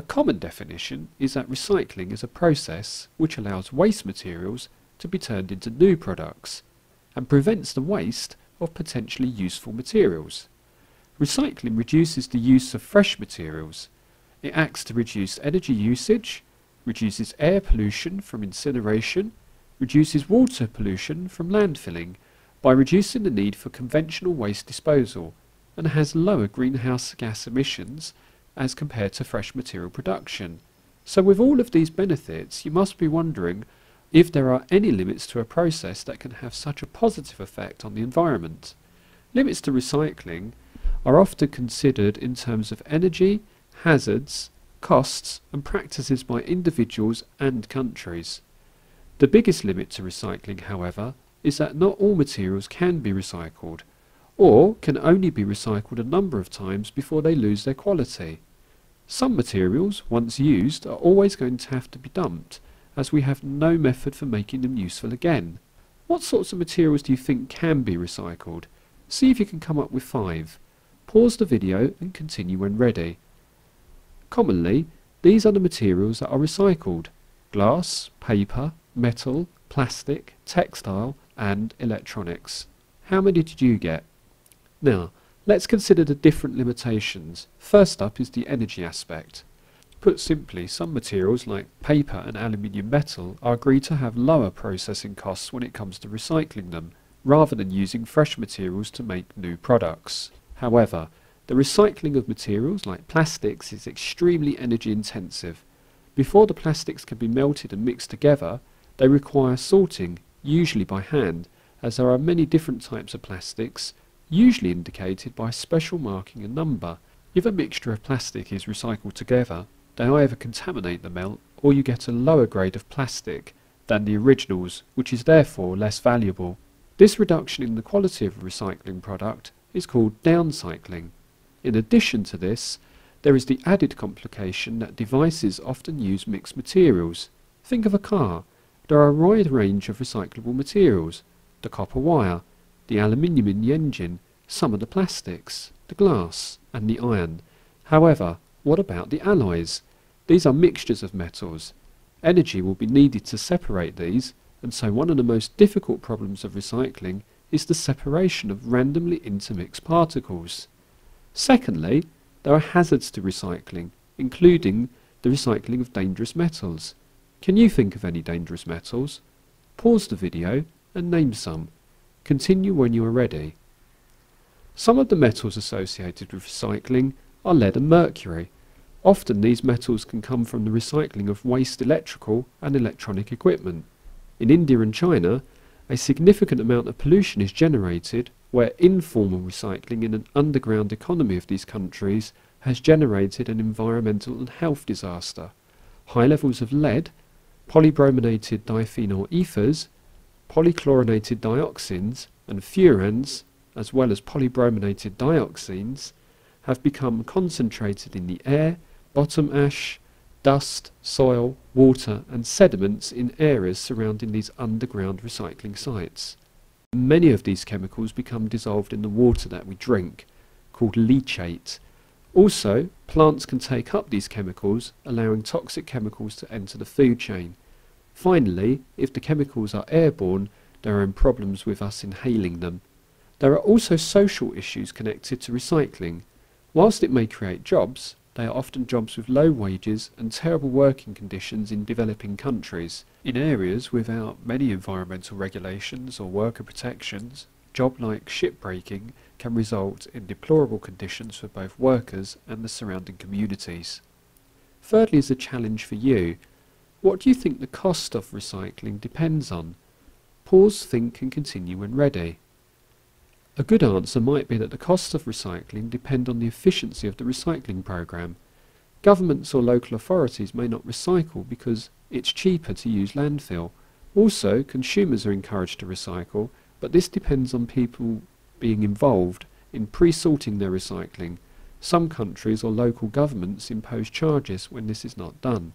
A common definition is that recycling is a process which allows waste materials to be turned into new products and prevents the waste of potentially useful materials. Recycling reduces the use of fresh materials. It acts to reduce energy usage, reduces air pollution from incineration, reduces water pollution from landfilling by reducing the need for conventional waste disposal, and has lower greenhouse gas emissions as compared to fresh material production. So with all of these benefits, you must be wondering if there are any limits to a process that can have such a positive effect on the environment. Limits to recycling are often considered in terms of energy, hazards, costs and practices by individuals and countries. The biggest limit to recycling, however, is that not all materials can be recycled, or can only be recycled a number of times before they lose their quality. Some materials, once used, are always going to have to be dumped, as we have no method for making them useful again. What sorts of materials do you think can be recycled? See if you can come up with 5. Pause the video and continue when ready. Commonly, these are the materials that are recycled: glass, paper, metal, plastic, textile and electronics. How many did you get? Now, let's consider the different limitations. First up is the energy aspect. Put simply, some materials like paper and aluminium metal are agreed to have lower processing costs when it comes to recycling them, rather than using fresh materials to make new products. However, the recycling of materials like plastics is extremely energy intensive. Before the plastics can be melted and mixed together, they require sorting, usually by hand, as there are many different types of plastics, usually indicated by special marking and number. If a mixture of plastic is recycled together, they either contaminate the melt or you get a lower grade of plastic than the originals, which is therefore less valuable. This reduction in the quality of a recycling product is called downcycling. In addition to this, there is the added complication that devices often use mixed materials. Think of a car. There are a wide range of recyclable materials: the copper wire, the aluminium in the engine, some of the plastics, the glass and the iron. However, what about the alloys? These are mixtures of metals. Energy will be needed to separate these, and so one of the most difficult problems of recycling is the separation of randomly intermixed particles. Secondly, there are hazards to recycling, including the recycling of dangerous metals. Can you think of any dangerous metals? Pause the video and name some. Continue when you are ready. Some of the metals associated with recycling are lead and mercury. Often these metals can come from the recycling of waste electrical and electronic equipment. In India and China, a significant amount of pollution is generated, where informal recycling in an underground economy of these countries has generated an environmental and health disaster. High levels of lead, polybrominated diphenol ethers, polychlorinated dioxins and furans, as well as polybrominated dioxines, have become concentrated in the air, bottom ash, dust, soil, water and sediments in areas surrounding these underground recycling sites. Many of these chemicals become dissolved in the water that we drink, called leachate. Also, plants can take up these chemicals, allowing toxic chemicals to enter the food chain. Finally, if the chemicals are airborne, there are problems with us inhaling them. There are also social issues connected to recycling. Whilst it may create jobs, they are often jobs with low wages and terrible working conditions in developing countries. In areas without many environmental regulations or worker protections, a job like shipbreaking can result in deplorable conditions for both workers and the surrounding communities. Thirdly is a challenge for you. What do you think the cost of recycling depends on? Pause, think and continue when ready. A good answer might be that the costs of recycling depend on the efficiency of the recycling program. Governments or local authorities may not recycle because it's cheaper to use landfill. Also, consumers are encouraged to recycle, but this depends on people being involved in pre-sorting their recycling. Some countries or local governments impose charges when this is not done.